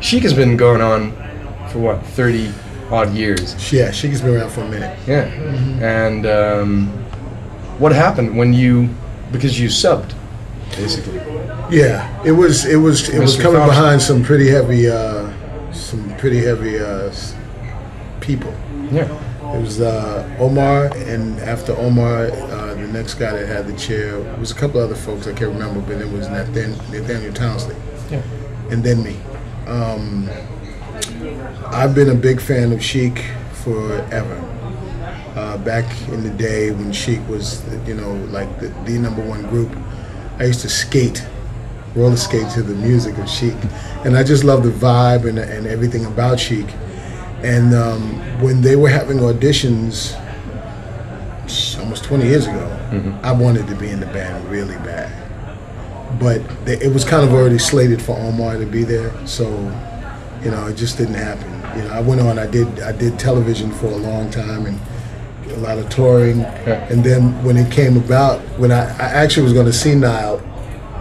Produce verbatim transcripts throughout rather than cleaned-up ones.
Chic has been going on for what, thirty odd years? Yeah, Chic has been around for a minute. Yeah. Mm-hmm. And um, what happened when you, because you subbed, basically? Yeah, it was it was it Mister was coming Thompson. behind some pretty heavy uh, some pretty heavy uh, people. Yeah. It was uh, Omar, and after Omar, uh, the next guy that had the chair, it was a couple other folks, I can't remember, but it was Nathan, Nathaniel Townsley, yeah. And then me. Um, I've been a big fan of Chic forever. Uh, back in the day when Chic was, you know, like the, the number one group, I used to skate, roller skate to the music of Chic, and I just loved the vibe and, and everything about Chic. And um, when they were having auditions almost twenty years ago, mm-hmm. I wanted to be in the band really bad. But they, it was kind of already slated for Omar to be there, so you know, it just didn't happen. You know, I went on, I did, I did television for a long time and a lot of touring. Yeah. And then when it came about, when I, I actually was going to see Nile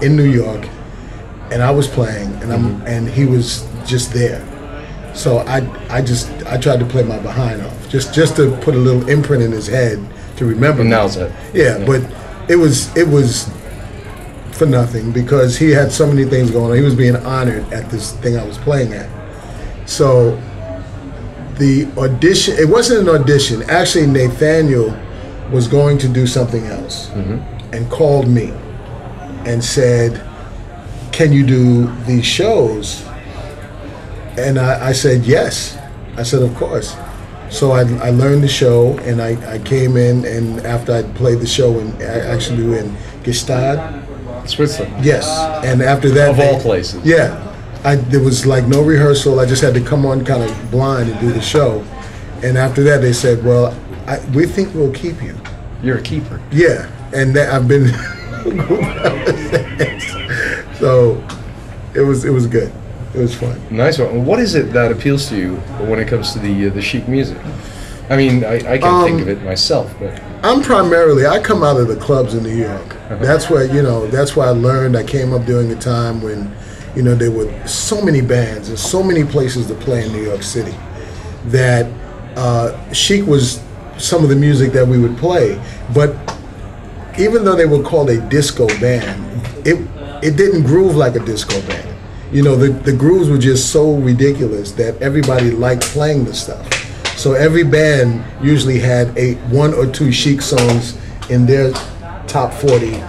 in New York, and I was playing, and I'm, mm-hmm. and he was just there. So I, I just, I tried to play my behind off, just, just to put a little imprint in his head to remember. Now that, yeah, yeah, but it was, it was for nothing because he had so many things going on. He was being honored at this thing I was playing at. So the audition, it wasn't an audition. Actually, Nathaniel was going to do something else, mm-hmm. and called me and said, "Can you do these shows?" And I, I said, yes. I said, of course. So I, I learned the show, and I, I came in, and after I played the show, and actually in Gestad. Switzerland. Yes. And after that. Of they, all places. Yeah. I, there was like no rehearsal. I just had to come on kind of blind and do the show. And after that, they said, well, I, we think we'll keep you. You're a keeper. Yeah. And that I've been. So it was, it was good. It was fun. Nice one. What is it that appeals to you when it comes to the uh, the Chic music? I mean, I, I can um, think of it myself, but I'm primarily I come out of the clubs in New York. Uh-huh. That's where you know. That's where I learned. I came up during a time when, you know, there were so many bands and so many places to play in New York City, that uh, Chic was some of the music that we would play. But even though they were called a disco band, it it didn't groove like a disco band. You know, the, the grooves were just so ridiculous that everybody liked playing the stuff. So every band usually had a one or two Chic songs in their top forty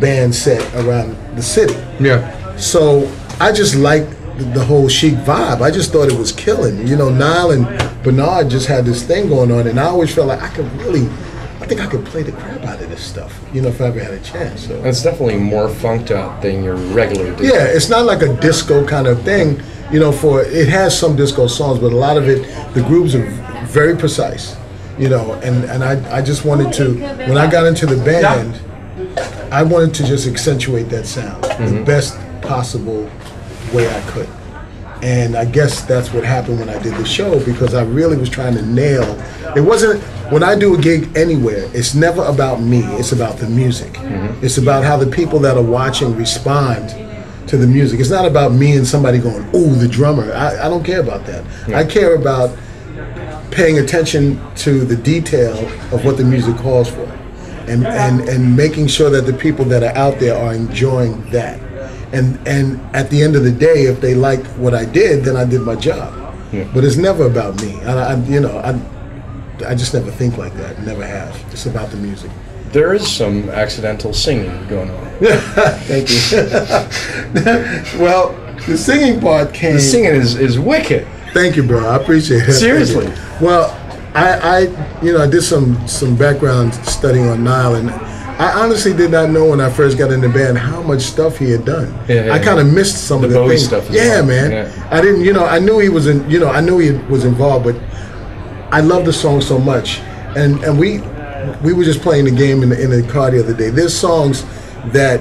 band set around the city. Yeah. So I just liked the whole Chic vibe. I just thought it was killing. You know, Nile and Bernard just had this thing going on, and I always felt like I could really, I think I could play the crap out of this stuff, you know, if I ever had a chance. So. It's definitely more funked out than your regular disco. Yeah, it's not like a disco kind of thing, you know, for, it has some disco songs, but a lot of it, the grooves are very precise, you know, and, and I, I just wanted to, when I got into the band, I wanted to just accentuate that sound, mm-hmm. the best possible way I could. And I guess that's what happened when I did the show, because I really was trying to nail, it wasn't, when I do a gig anywhere, it's never about me, it's about the music. Mm-hmm. It's about how the people that are watching respond to the music. It's not about me and somebody going, ooh, the drummer. I, I don't care about that. Yeah. I care about paying attention to the detail of what the music calls for, and, and, and making sure that the people that are out there are enjoying that. And, and at the end of the day, if they like what I did, then I did my job. Yeah. But it's never about me. I, I, you know, I, I just never think like that, never have. It's about the music. There is some accidental singing going on. Thank you. Well, the singing part came... The singing is, is wicked. Thank you, bro. I appreciate it. Seriously. Well, I, I, you know, I did some, some background studying on Nile, and I honestly did not know when I first got in the band how much stuff he had done. Yeah, yeah, I kind of yeah. missed some the of the Bowie things. Stuff yeah, well. man. Yeah. I didn't, you know, I knew he was in, you know, I knew he was involved, but I love the song so much, and and we we were just playing the game in the, in the car the other day. There's songs that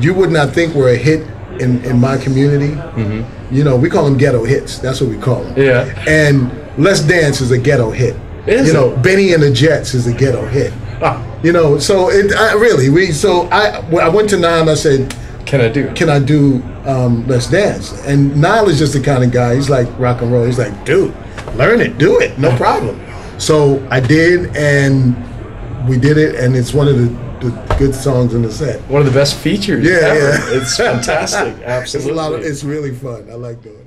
you would not think were a hit in, in my community. Mm-hmm. You know, we call them ghetto hits. That's what we call them. Yeah. And Let's Dance is a ghetto hit. Is you know, it? Benny and the Jets is a ghetto hit. Ah. You know, so it I, really we so I I went to Nile and I said, can I do? Can I do um, Let's Dance. And Nile is just the kind of guy, he's like rock and roll, he's like, dude, learn it, do it, no problem. So I did, and we did it, and it's one of the, the good songs in the set. One of the best features yeah, ever. Yeah. It's fantastic, absolutely. It's, a lot of, it's really fun, I like doing it.